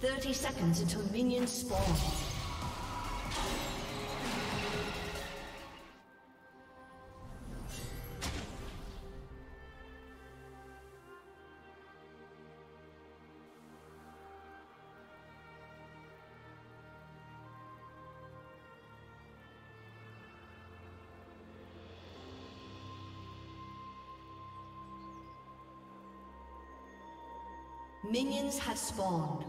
30 seconds until minions spawn. Minions have spawned.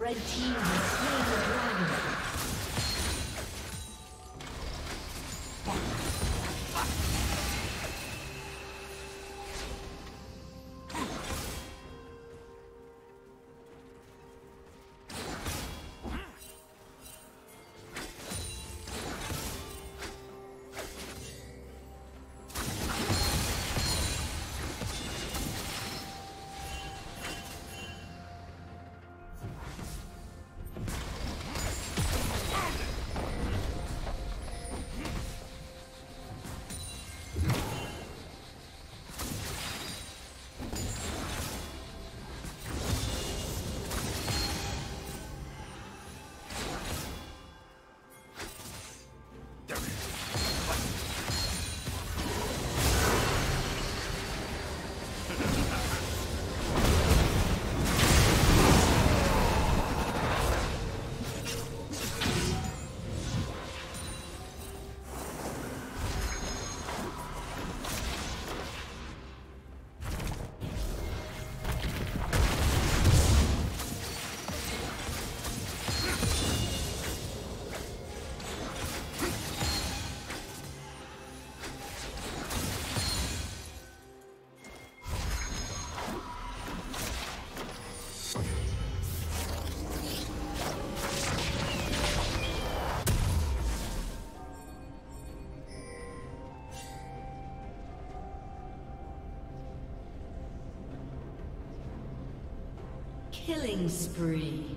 Red team has slain the dragon. Killing spree.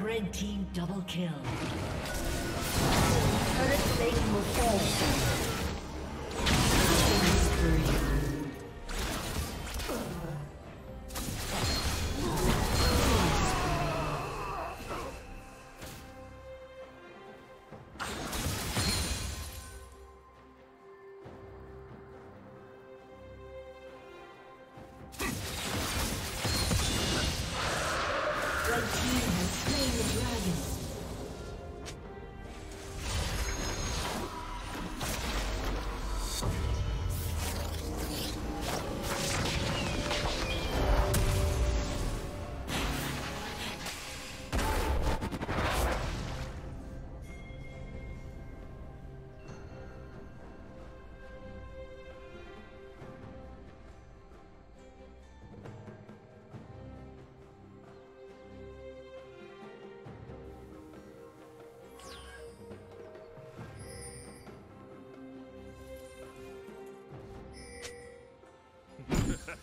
Red team double kill. Turret plating will fall. Mystery.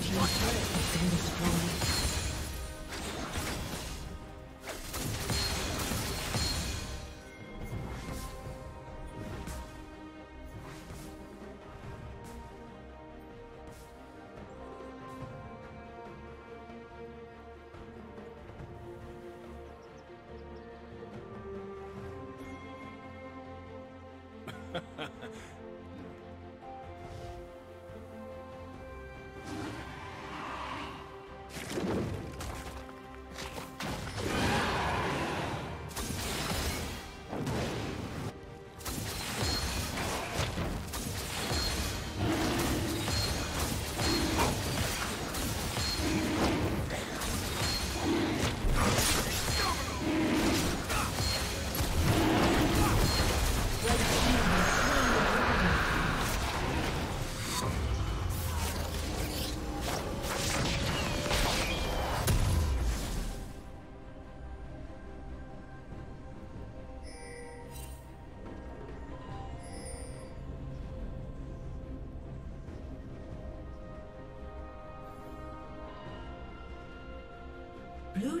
Your turret has been destroyed. Blue